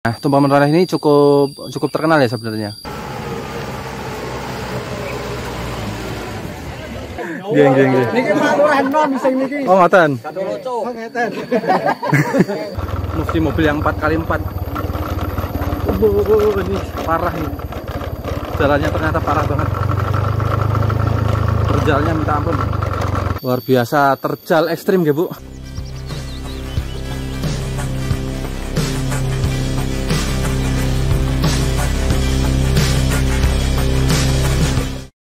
Nah, Tumpeng Menoreh ini cukup terkenal ya sebenarnya. Geng. Niki Menoreh nom sing niki. Oh, ngoten. Oh, ngeten. Mesti mobil yang 4x4. Ini parah nih. Jalannya ternyata parah banget. Terjalnya minta ampun. Luar biasa, terjal ekstrim ya, Bu.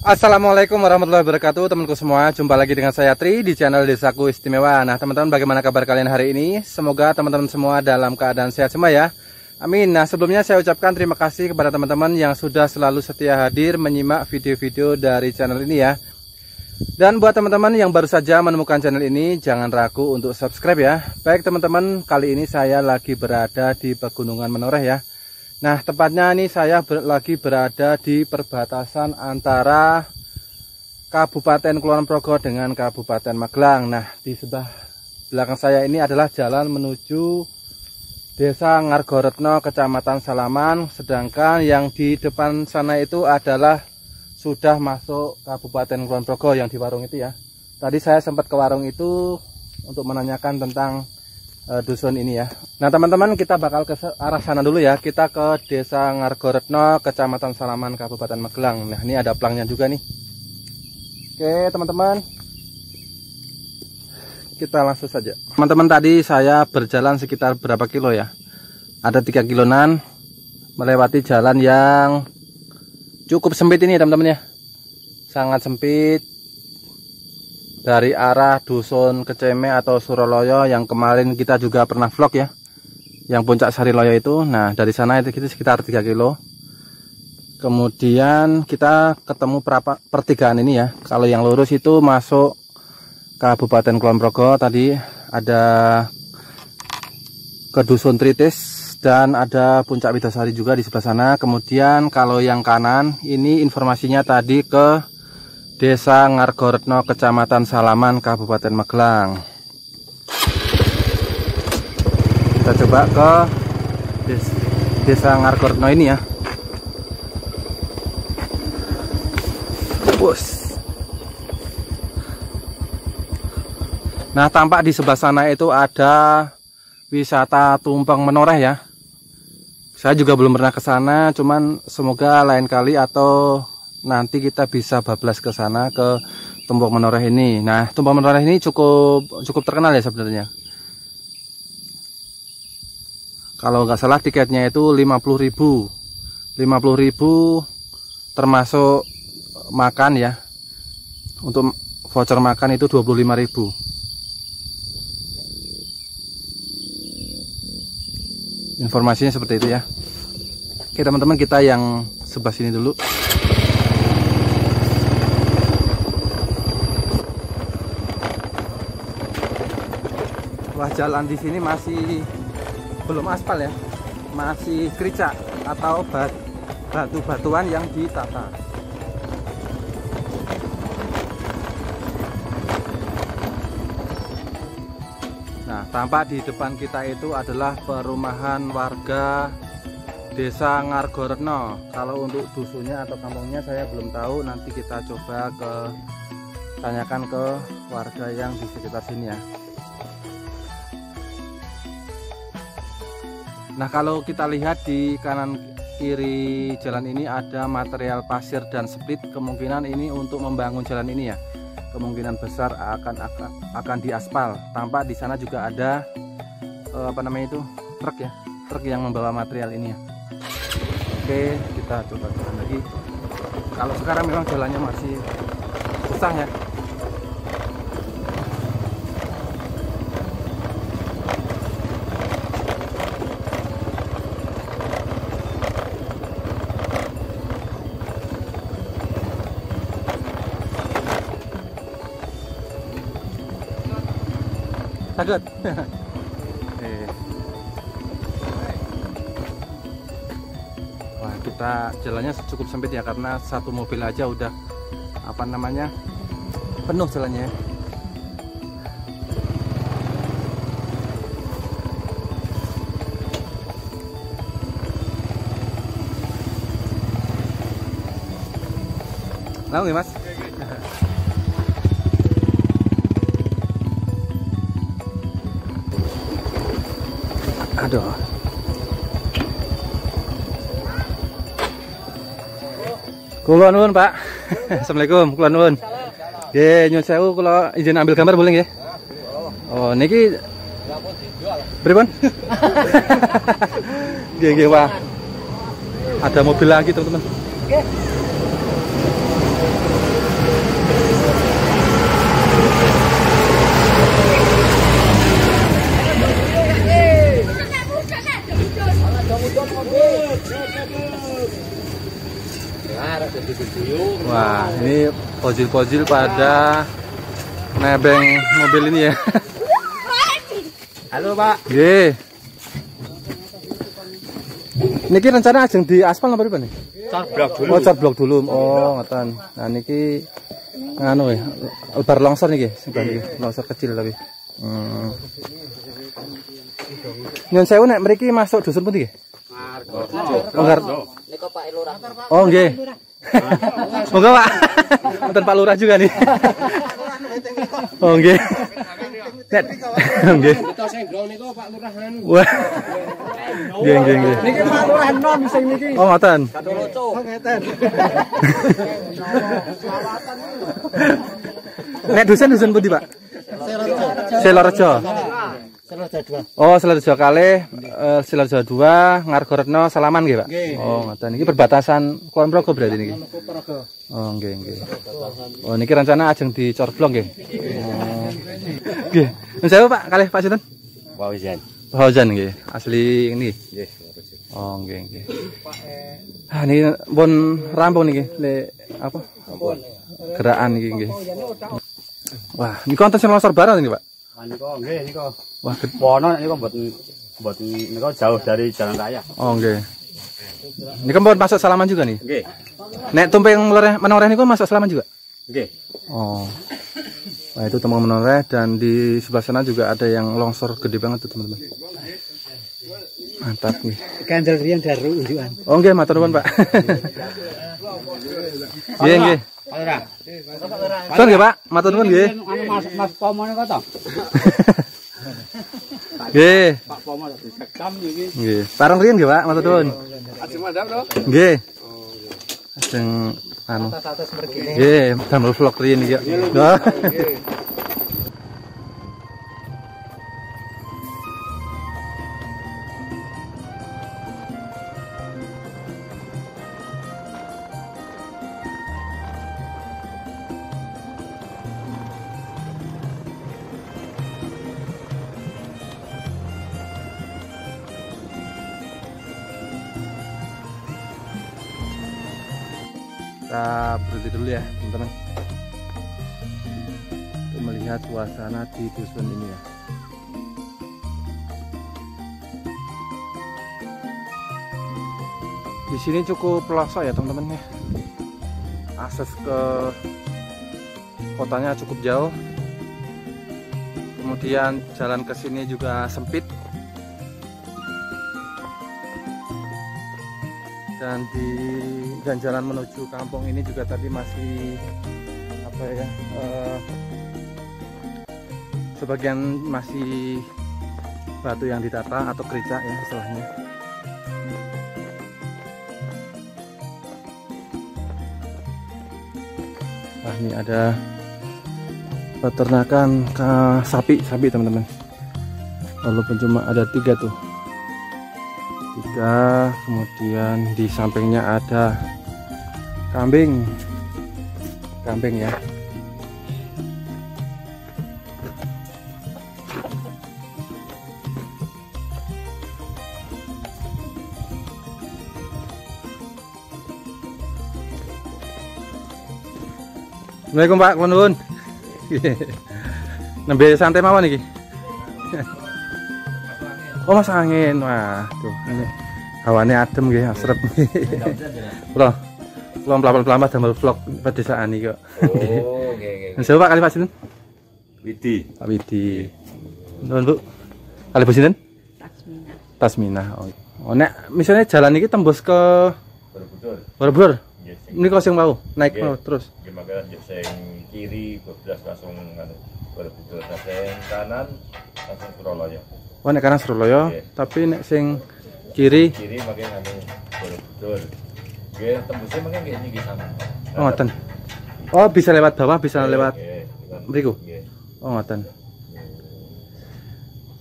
Assalamualaikum warahmatullahi wabarakatuh, temanku semua. Jumpa lagi dengan saya Tri di channel Desaku Istimewa. Nah, teman-teman, bagaimana kabar kalian hari ini? Semoga teman-teman semua dalam keadaan sehat semua ya. Amin. Nah, sebelumnya saya ucapkan terima kasih kepada teman-teman yang sudah selalu setia hadir menyimak video-video dari channel ini ya. Dan buat teman-teman yang baru saja menemukan channel ini, jangan ragu untuk subscribe ya. Baik teman-teman, kali ini saya lagi berada di Pegunungan Menoreh ya. Nah, tepatnya ini saya lagi berada di perbatasan antara Kabupaten Kulon Progo dengan Kabupaten Magelang. Nah, di sebelah belakang saya ini adalah jalan menuju Desa Ngargoretno, Kecamatan Salaman. Sedangkan yang di depan sana itu adalah sudah masuk Kabupaten Kulon Progo yang di warung itu ya. Tadi saya sempat ke warung itu untuk menanyakan tentang dusun ini ya. Nah teman-teman, kita bakal ke arah sana dulu ya. Kita ke Desa Ngargoretno, Kecamatan Salaman, Kabupaten Magelang. Nah, ini ada pelangnya juga nih. Oke teman-teman, kita langsung saja. Teman-teman, tadi saya berjalan sekitar berapa kilo ya? Ada 3 kilonan, melewati jalan yang cukup sempit ini teman-teman ya. Sangat sempit. Dari arah Dusun Keceme atau Suroloyo yang kemarin kita juga pernah vlog ya, yang puncak Sariloyo itu. Nah, dari sana itu sekitar 3 kilo. Kemudian kita ketemu pertigaan ini ya. Kalau yang lurus itu masuk Kabupaten Kulon Progo. Tadi ada ke Dusun Tritis dan ada Puncak Widosari juga di sebelah sana. Kemudian kalau yang kanan ini informasinya tadi ke Desa Ngargoretno, Kecamatan Salaman, Kabupaten Magelang. Kita coba ke Desa Ngargoretno ini ya. Bus. Nah, tampak di sebelah sana itu ada wisata Tumpeng Menoreh ya. Saya juga belum pernah ke sana, cuman semoga lain kali atau nanti kita bisa bablas ke sana, ke Tumpeng Menoreh ini. Nah, Tumpeng Menoreh ini cukup terkenal ya sebenarnya. Kalau nggak salah tiketnya itu 50.000 termasuk makan ya. Untuk voucher makan itu 25.000. Informasinya seperti itu ya. Oke teman-teman, kita yang sebelah sini dulu. Wah, jalan di sini masih belum aspal ya, masih kerica atau batu-batuan yang ditata. Nah, tampak di depan kita itu adalah perumahan warga Desa Ngargoretno. Kalau untuk dusunnya atau kampungnya saya belum tahu, nanti kita coba tanyakan ke warga yang di sekitar sini ya. Nah, kalau kita lihat di kanan kiri jalan ini ada material pasir dan split. Kemungkinan ini untuk membangun jalan ini ya. Kemungkinan besar akan diaspal. Tampak di sana juga ada truk yang membawa material ini ya. Oke, kita coba jalan lagi. Kalau sekarang memang jalannya masih susah ya. Takut. Wah, kita jalannya cukup sempit ya, karena satu mobil aja udah penuh jalannya. Lalu nggih, Mas? Aduh. Kula nuwun, Pak. Assalamualaikum, kula nuwun. Nggih, nyuwun sewu kula izin ambil gambar boleh nggih? Oh, niki pripun? Nggih, nggih, Pak. Ada mobil lagi, teman-teman. Nggih. Wah, ini pojil-pojil pada nebeng mobil ini ya. Halo, Pak. Nggih. Niki rencana ajeng di aspal napa pripun? Car blok dulu. Oh, car blok dulu. Oh, ngoten. Nah, niki anu ya, lebar longsor niki, sing longsor kecil tapi. Nyun sewu nek mriki masuk dusun pundi nggih? Ngargoretno. Niko Pak Lurah. Oh, nggih. Semoga Pak. Nonton Pak Lurah juga nih. Oh, nggih. Nggih. Kita senggol niku Pak Lurah anu. Nggih, nggih, nggih. Niki Pak Lurah enom sing niki. Oh, ngoten. Katoloco. Ngeten. Nek dusun pundi, Pak? Selorejo. Oh, Selorejo kalih, Selorejo 2, Ngargoretno, Salaman nggih, Pak. Oh, ngoten. Niki perbatasan Kulon Progo berarti niki. Oh, nggih, nggih. Oh, niki rencana ajeng dicor blok nggih. Nggih. Saya Pak, kalih Pak Sinten? Wawijan. Wawijan nggih. Asli ini. Nggih. Oh, nggih, nggih. Ah, niki pun rampung niki, le apa? Gerakan niki nggih. Wah, niki konten longsor barang niki, Pak. Niko, nggih, niko. Wah, pono niko mboten niko jauh dari jalan raya. Oh, nggih. Niko pun masuk Salaman juga nih. Nggih. Nek Tumpeng Menoreh niko masuk Salaman juga. Nggih. Oh. Nah, itu Tumpeng Menoreh dan di sebelah sana juga ada yang longsor gede banget tuh, teman-teman. Mantap nih. Kendel riyen daru unjukan. Oh, nggih, matur nuwun, Pak. Nggih, nggih. Ora. Son nggih, Pak. Matur nuwun nggih. Mas Pomo niku to. Nggih. Pak Pomo disekam niki. Nggih. Bareng riyen nggih, Pak. Matur nuwun. Ajeng mandhap to. Nggih. Oh, iya. Ajeng anu. Atas-atas mriki. Nggih, damel vlog riyen iki. Nggih. Kita berhenti dulu ya teman-teman untuk melihat suasana di dusun ini ya. Di sini cukup pelosok ya teman-teman ya. Akses ke kotanya cukup jauh. Kemudian jalan ke sini juga sempit. Dan jalan menuju kampung ini juga tadi masih apa ya, sebagian masih batu yang ditata atau kericak ya istilahnya. Nah, ini ada peternakan sapi teman-teman. Walaupun cuma ada 3 tuh. 3, kemudian di sampingnya ada kambing ya. Assalamualaikum Pak, kula nuwun. Nembe santai mawon iki. Oh, mas angin. Wah, tuh ini hawanya adem nggih, asrep. Loh. Kulo mlampah-mlampah damel vlog pedesaan iki kok. Oh, nggih nggih. Pak kali Pak Sinten? Widi. Pak Widi. Nuwun, Bu. Kali Bu Sinten? Tasminah. Tasminah. Oh, nek misalnya jalan iki tembus ke Borobudur. Borobudur. Menikos yang mau naik mau terus. Di Magelang jeseng kiri, berbelas langsung Borobudur, jeseng kanan langsung Suroloyo. Oh, nek kanan Suroloyo, tapi nek sing kiri. Kiri makin anu Borobudur. Nggih, tembusnya makin nggih niki sama. Oh, ngoten. Oh, bisa lewat bawah, bisa lewat mriku. Nggih. Oh, ngoten.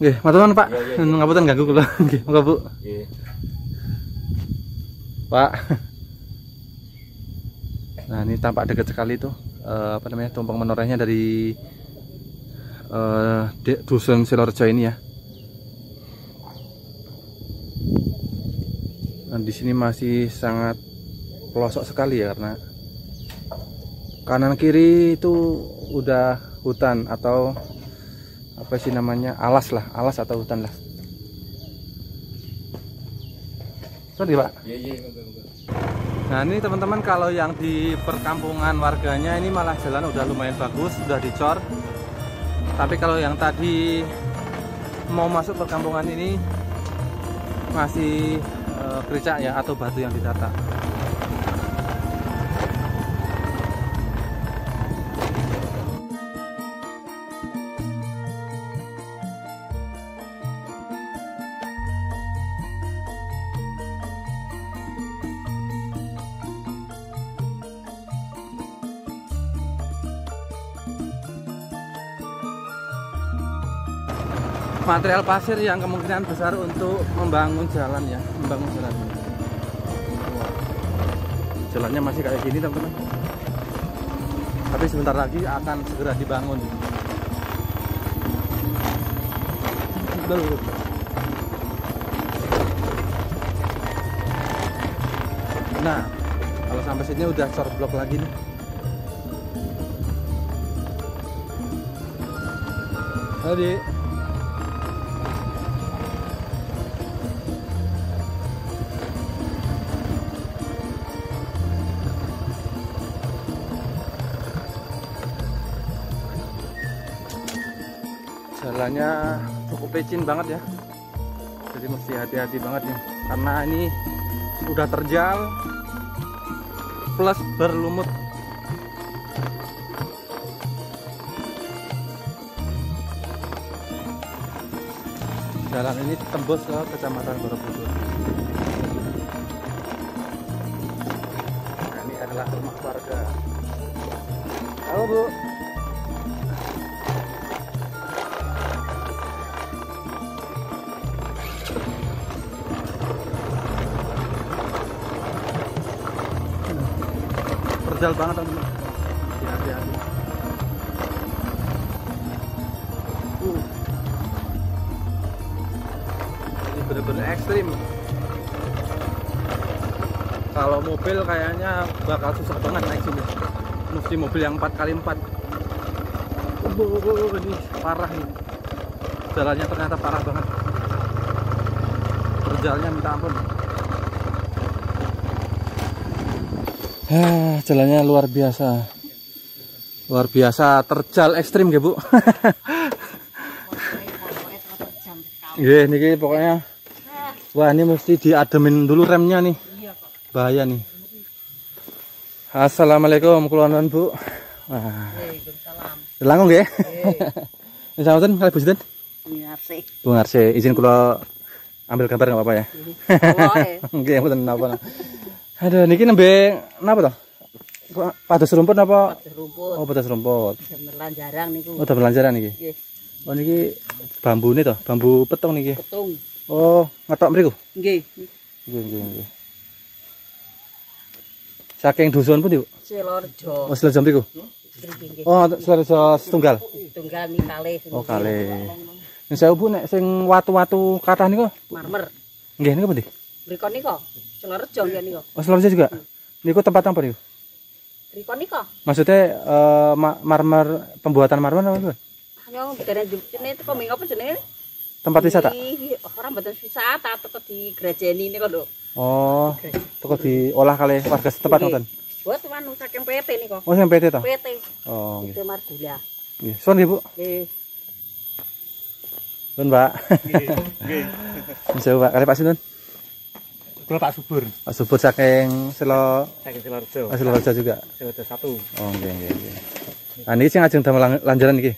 Nggih, matur nuwun Pak. Ngapunten ganggu kula. Nggih, monggo Bu. Nggih. Pak. Nah, ini tampak dekat sekali tuh apa namanya? Tumpeng menorehnya dari Dusun Selorejo ini ya. Nah, di sini masih sangat pelosok sekali ya, karena kanan kiri itu udah hutan atau apa sih namanya? Alas lah, alas atau hutan lah. Sorry, Pak. Iya, nah ini teman-teman, kalau yang di perkampungan warganya ini malah jalan udah lumayan bagus, udah dicor. Tapi kalau yang tadi mau masuk perkampungan ini masih kericak ya, atau batu yang ditata. Material pasir yang kemungkinan besar untuk membangun jalan ya, membangun jalan. Jalannya masih kayak gini teman-teman, tapi sebentar lagi akan segera dibangun. Nah, kalau sampai sini udah short block lagi nih. Tadi jalannya cukup licin banget ya, jadi mesti hati-hati banget nih, karena ini udah terjal plus berlumut. Jalan ini tembus ke Kecamatan Borobudur. Nah, ini adalah rumah warga. Halo Bu. Jauh banget teman-teman. Hati-hati. Ini bener-bener ekstrim. Kalau mobil kayaknya bakal susah banget naik sini. Mesti mobil yang 4x4. Ini parah nih. Jalannya ternyata parah banget. Berjalannya minta ampun. Jalannya luar biasa. Luar biasa, terjal ekstrim nggih, Bu. Nggih, niki pokoknya wah, ini mesti diademin dulu remnya nih. Bahaya nih. Assalamualaikum kula nuwun, Bu. Waalaikumsalam. Langkung nggih. Nggih. Sampun kalih Bu sinten? Bu Ngarsi. Izin kula ambil gambar nggak apa-apa ya? Nggih, mboten napa-napa. Aduh, niki nembe napa to? Pados rumput napa? Pados rumput. Oh, pados rumput. Lanjarang niku. Oh, damel lanjaran niki. Nggih. Oh, niki bambune to, bambu petung niki. Petung. Oh, ngetok mriku. Nggih. Nggih, nggih, nggih. Saking dusun pundi, Bu? Selorejo. Oh, Selorejo mriku. Oh, Selorejo setunggal. Setunggal niki kalih. Oh, kalih. Nek sewu Bu, nek sing watu-watu kathah niku marmer. Nggih, niku pundi? Mriko niku. Selorejo ya niku. Oh, Selorejo juga. Niku tempat apa niku? Mriko niku. Maksudnya marmer, pembuatan marmer apa niku? Yo dereng jenenge teko ming apa jenenge? Tempat wisata. Ora mboten wisata, teko digrejeni niku lho. Oh, teko diolah kali warga setempat ngoten. Wes anu saking PT niku. Oh, saking PT to? PT. Oh, nggih. Margula. Nggih, suwun nggih, Bu. Nggih. Suwun, Pak. Nggih. Nggih. Coba kali Pak Sinun. Kula Pak Subur. Pak Subur saking Selorejo. Selorejo juga. Selorejo 1. Oh nggih nggih nggih. Lah niki sing ajeng damel lanjaran iki.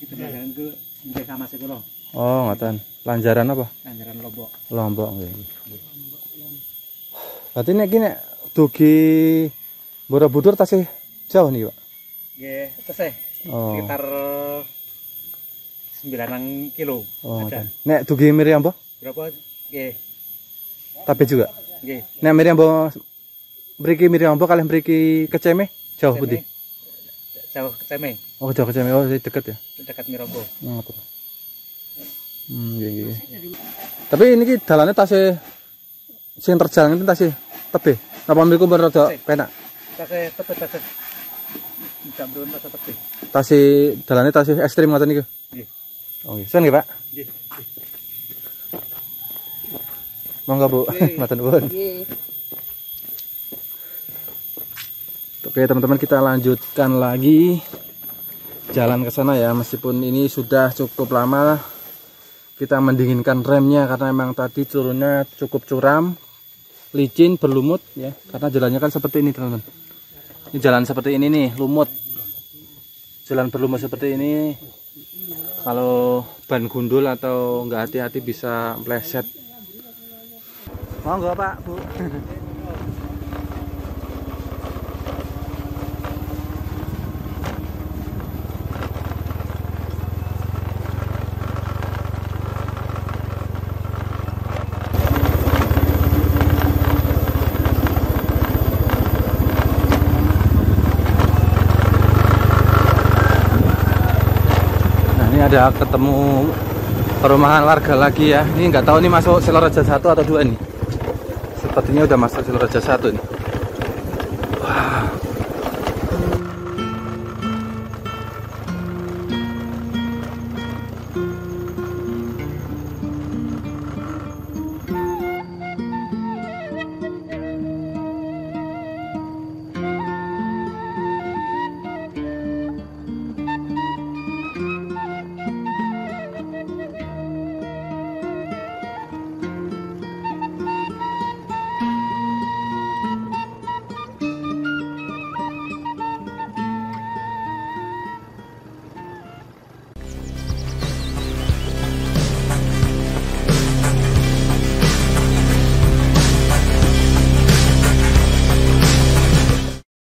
Iki lanjaran ku nggih sama sekula. Oh ngoten. Lanjaran apa? Lanjaran Lombok. Lombok nggih. Berarti niki nek dugi Borobudur tasih jauh niki, Pak. Nggih, tasih. Oh. Sekitar 9 kilo. Oh, ada. Nek dugi Miriambo? Berapa? Nggih. Tapi juga. Nggih. Nek Miriambo mriki Miriambo kalih mriki Keceme jauh pundi? Jauh Keceme. Oh, jauh Keceme. Oh, dekat ya. Dekat Miriambo. Ngoten. Nggih, nggih. Tapi niki dalane tasih sing terjal ngene tasih tebih. Napa mriku men rada penak? Tasih tebih-tebih. Jambrun tasih tebih. Tasih dalane tasih ekstrem ngoten niku. Nggih. Oh, nggih. Sen nggih, Pak. Nggih. Monggo Bu, matur nuwun. Oke teman-teman, kita lanjutkan lagi jalan ke sana ya. Meskipun ini sudah cukup lama kita mendinginkan remnya karena memang tadi turunnya cukup curam, licin, berlumut ya. Karena jalannya kan seperti ini teman-teman. Ini jalan seperti ini nih, lumut. Jalan berlumut seperti ini. Kalau ban gundul atau nggak hati-hati bisa meleset. Monggo Pak, Bu. Nah, ini ada ketemu perumahan warga lagi ya. Ini nggak tahu ini masuk Selorejo 1 atau 2 nih. Sepertinya udah masuk Selorejo 1 nih. Wah. Wow.